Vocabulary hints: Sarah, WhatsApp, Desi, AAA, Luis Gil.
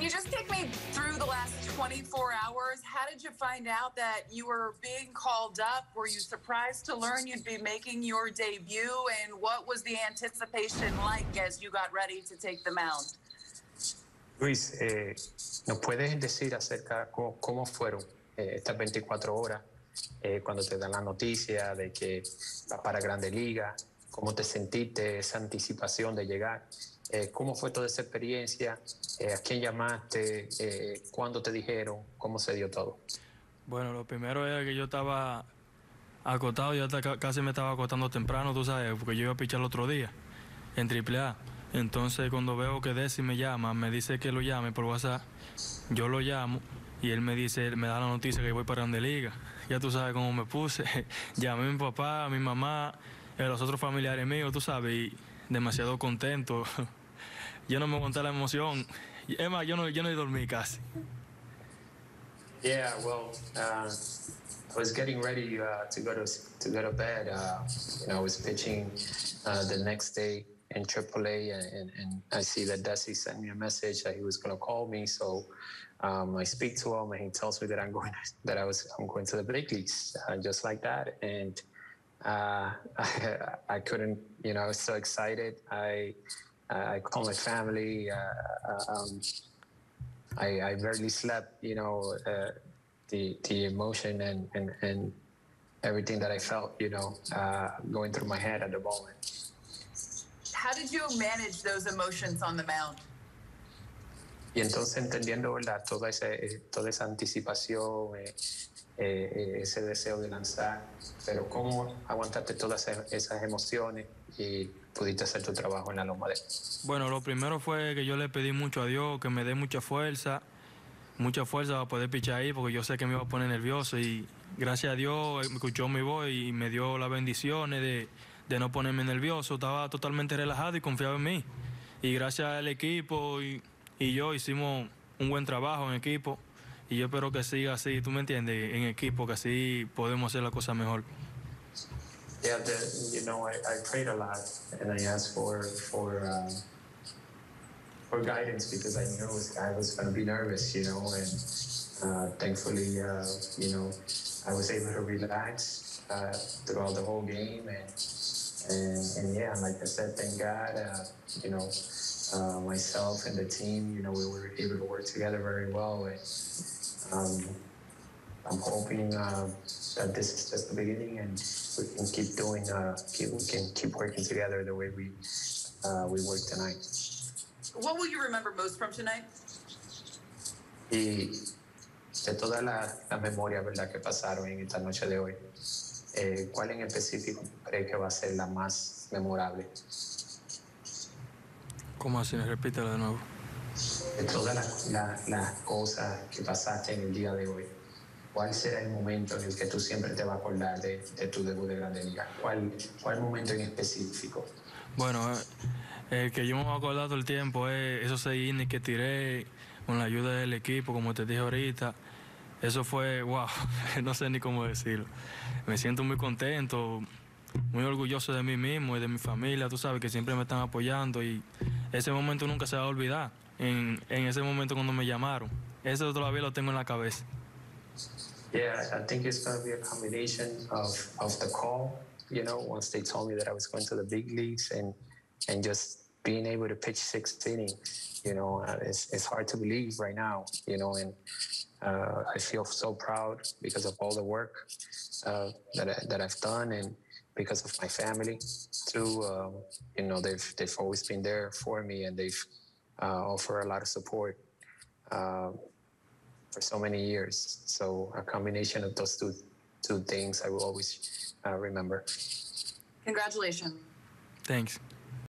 Can you just take me through the last 24 hours? How did you find out that you were being called up? Were you surprised to learn you'd be making your debut? And what was the anticipation like as you got ready to take the mound? Luis, ¿nos puedes decir acerca de cómo fueron estas 24 horas cuando te dan la noticia de que vas para Grande Liga? ¿Cómo te sentiste esa anticipación de llegar? ¿Cómo fue toda esa experiencia? ¿A quién llamaste? ¿Cuándo te dijeron? ¿Cómo se dio todo? Bueno, lo primero era que yo estaba acotado, yo hasta casi me estaba acotando temprano, tú sabes, porque yo iba a pichar el otro día en AAA. Entonces, cuando veo que Desi me llama, me dice que lo llame por WhatsApp, yo lo llamo y él me dice, me da la noticia que voy para Grande Liga. Ya tú sabes cómo me puse. Llamé a mi papá, a mi mamá, a los otros familiares míos, tú sabes, y demasiado contento. Yo no me aguanté la emoción. Es más, yo no dormí casi. Yeah, well, I was getting ready to go to bed. I was pitching the next day in AAA, and I see that Desi sent me a message that he was going to call me. So I speak to him, and he tells me that I'm going to the big leagues, just like that. And I couldn't, I was so excited. I called my family. I barely slept. The emotion and everything that I felt, going through my head at the moment. How did you manage those emotions on the mound? Y entonces entendiendo, ¿verdad? Toda esa anticipación, ese deseo de lanzar, pero cómo aguantaste todas esas emociones y pudiste hacer tu trabajo en la loma de. Bueno, lo primero fue que yo le pedí mucho a Dios que me dé mucha fuerza para poder pichar ahí, porque yo sé que me iba a poner nervioso y gracias a Dios me escuchó mi voz y me dio las bendiciones de no ponerme nervioso. Estaba totalmente relajado y confiaba en mí. Y gracias al equipo y yo hicimos un buen trabajo en equipo. Y yo espero que siga así, tú me entiendes, en equipo, que así podemos hacer la cosa mejor. Yeah, I prayed a lot and I asked for guidance because I knew I was going to be nervous, and thankfully, I was able to relax throughout the whole game. And yeah, like I said, thank God, myself and the team, we were able to work together very well. And I'm hoping that this is just the beginning, and we can keep doing, we can keep working together the way we work tonight. What will you remember most from tonight? Y de todas las memorias, verdad, que pasaron en esta noche de hoy. ¿Cuál en específico cree que va a ser la más memorable? ¿Cómo así? Repítelo de nuevo. De todas las cosas que pasaste en el día de hoy, ¿cuál será el momento en el que tú siempre te vas a acordar de tu debut de Grande Liga? ¿Cuál momento en específico? Bueno, el que yo me voy a acordar todo el tiempo es esos 6 innings que tiré con la ayuda del equipo, como te dije ahorita. Eso fue, wow, no sé ni cómo decirlo. Me siento muy contento, muy orgulloso de mí mismo y de mi familia, tú sabes, que siempre me están apoyando y ese momento nunca se va a olvidar. En ese momento cuando me llamaron, eso todavía lo tengo en la cabeza. Yeah, I think it's going to be a combination of the call, once they told me that I was going to the big leagues and just being able to pitch 6 innings, it's hard to believe right now, and I feel so proud because of all the work that I've done and because of my family too. They've always been there for me and they've offered a lot of support for so many years. So a combination of those two things I will always remember. Congratulations. Thanks.